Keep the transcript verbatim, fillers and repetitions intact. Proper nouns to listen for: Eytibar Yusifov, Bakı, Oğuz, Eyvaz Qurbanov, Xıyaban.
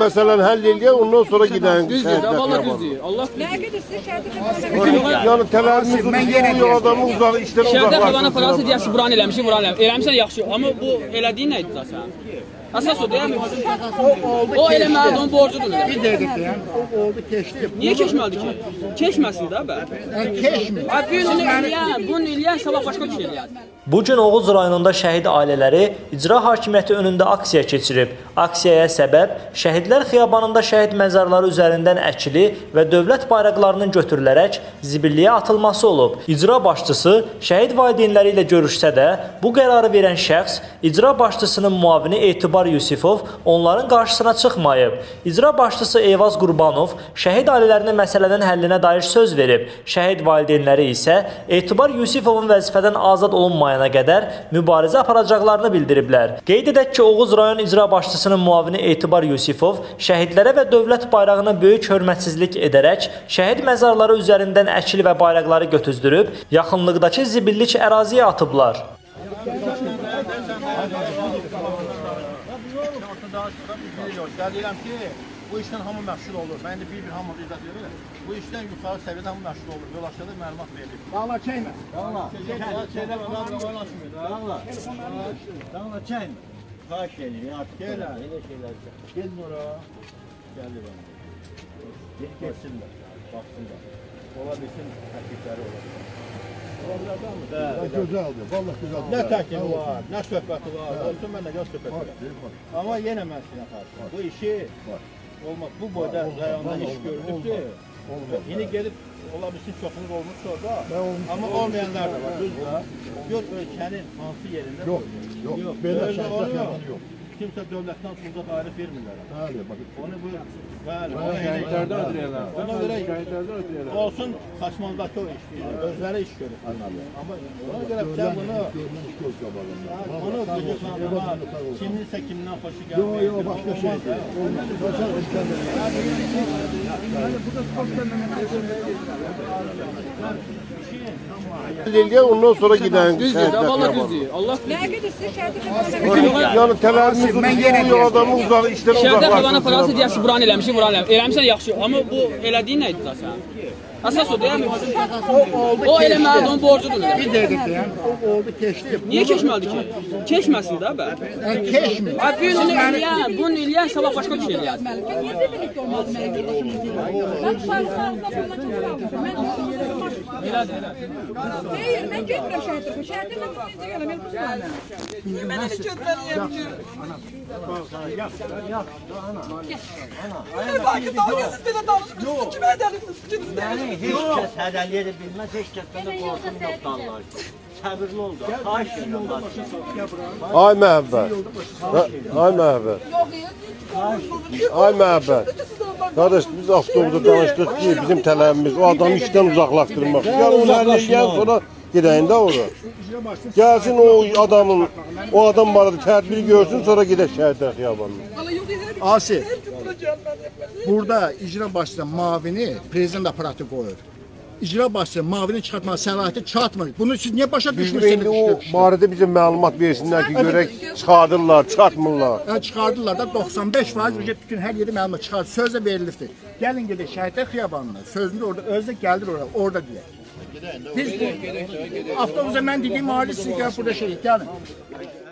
mesela hallediyor, ondan sonra giden. Düz diyor, Allah düz diyor. Allah düz. Yani tələrimiz uzun, adamı uzaq, işdən uzaqlaşır. Şəhərdə xəbana parası deyəsi, buranı eləmişik, buranı eləmişsən, yaxşı. Amma bu elədiyin nə idi da sən? Əsas o deyəmi? O eləməlidir, onun borcudur. Bir dəqiqə deyəm, o oldu, keçdi. Niyə keçməlidir ki? Keçməsin də bə. Keçmir. Bunu eləyən, bunu eləyən, sabah başqa bir şey eləyər. Bugün Oğuz rayonunda şəhid ailələri icra hakimiyyəti önündə aksiya keçirib. Aksiyaya səbəb Şəhidlər Xıyabanında şəhid məzarları üzərindən əkili və dövlət bayraqlarının götürülərək zibilliyə atılması olub. İcra başçısı şəhid valideynləri ilə görüşsə də, bu qərarı verən şəxs icra başçısının müavini Eytibar Yusifov onların qarşısına çıxmayıb. İcra başçısı Eyvaz Qurbanov şəhid ailələrinə məsələnin həllinə dair söz verib. Şəhid valideynləri isə Eytibar Yusifovun vəzifədən azad olunmayana qədər mübarizə aparacaqlarını bildiriblər. Qeyd edək ki, Oğuz rayon icra başçısının müavini Eytibar Yusifov şəhidlərə və dövlət bayrağına böyük hörmətsizlik edərək şəhid məzarları üzərindən əkil və bayraqları götüzdürüb, yaxınlıqdakı zibillik əraziyə atıblar. Bu işdən hamı məşğul olur. Mən indi bir-bir hamı izah edirəm. Bu işdən yuxarı səviyyədə hamı məşğul olur. Yol aşağıda məlumat verir. Dağla çəkmə. Dağla. Şeylə qanun açmır. Dağla. Dağla çəkmə. Qaç gəlir. Artıq gəl. Elə şeylər. Gel bura. Gəlir bana. Get getsinlər. Baxsınlar. Ola bilsin təklifləri ola bilsin. Ola bilərdən mi? Gözəldir. Vallahi gözəldir. Nə təklif var, nə söhbəti var. Olsun mən də göz söhbəti var. Amma yenə mən sizə xaricəm. Bu işi olmaz. Bu boyda rayondan iş görülür ki, yeni gelip olabilsin çoxunuz olmuşsa orada, ama olmayanlar da var. Gör ölkənin hansı yerində olmuyor. Yox, belə şəhidlər yox. Kimsə dövlətdən suza dairə vermirlər. Bəli, bakın. Onu bu, bəli, onu şəhidlərdən ödəyirlər. Ona görə şəhidlərdən ödəyirlər. Olsun, saçmalıdakı o iş görür. Özləri iş görür. Amma ona görə sən bunu, onu qıcıqlandırma, kiminsə kimdən xoşu gəlməyir. Yox, yox, başqa şeydir. Olmaz, başaq ölkədir. Yəni, bu da xoş dönəmə edəcək. Dilliye ondan sonra giden şehitler Allah yani telerimiz uzun, adamı uzak, işten uzaklaştırsın. Şehirde xəbana parası deyəsi, buranı eləmişik, buranı eləmişik. Eləmişsən, yaxşı. Ama bu elədiyin nə idi da sən? Əsas o deyəmi? O eləməlidir, onun borcudur. Bir dəqiqə deyəm, o oldu, keçdi. Niyə keçməlidir ki? Keçməsin də bə. Keçmir. Bunu eləyən, bunu eləyən, sabah başqa bir şey eləyər. Elədir. Hayır, mən götürəm şəhidlərimi. Şəhidlərimi sizcə gələm, el buzlarım. Niyə mən elə götürəliyəm ki? Yaxşı, yaxşı, ana. Ana. Bakı dalgasız belə danışmışsınız ki, mən dəliksiniz, gidiniz dəliksiniz. Heç kəs hədəliyədə bilməz, heç kəs sənə qorxun yox dallar ki. Səbirli ol da, xayiş edirlər ki. Ay məhəbbət, ay məhəbbət, ay məhəbbət. Qardaş, biz avtobusda danışdıq ki, bizim tələbimiz o adamı işdən uzaqlaşdırmaq. Yəni, onu həliyən sonra gedəyin də orada. Gəlsin o adamın, o adam barədə tədbiri görsün, sonra gedək Şəhidlər Xiyabanına. Asif. Burada icra başçısı mavini prezident aparatı qoyur. İcra başçısı mavini çıxartmağa səlahiyyəti çatmır. Bunu siz niyə başa düşmürsünüz? O barədə bizə məlumat versinlər ki, görək çıxardırlar, çıxartmırlar. Çıxardırlar da doxsan beş faiz bütün hər yeri məlumat çıxardır. Söz də verilibdir. Gəlin gedək Şəhidlər Xiyabanına. Sözünü orada özdə gəlir oraya, orada deyək. Biz avtobusa mən dediyim hali siz gəlin burada şəhid gəlin.